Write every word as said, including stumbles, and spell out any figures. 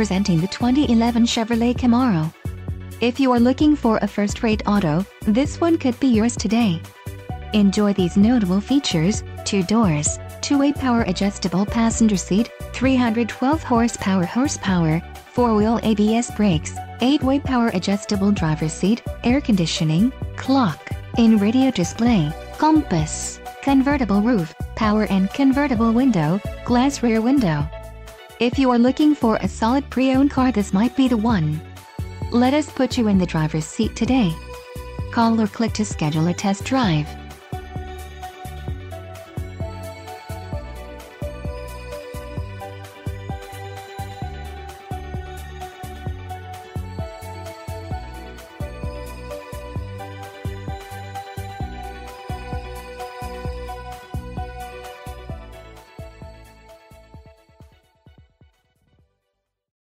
presenting the twenty eleven Chevrolet Camaro. If you are looking for a first-rate auto, this one could be yours today. Enjoy these notable features: two doors, two-way power adjustable passenger seat, three hundred twelve horsepower horsepower, four-wheel A B S brakes, eight-way power adjustable driver's seat, air conditioning, clock, in-radio display, compass, convertible roof, power and convertible window, glass rear window. If you are looking for a solid pre-owned car, this might be the one. Let us put you in the driver's seat today. Call or click to schedule a test drive.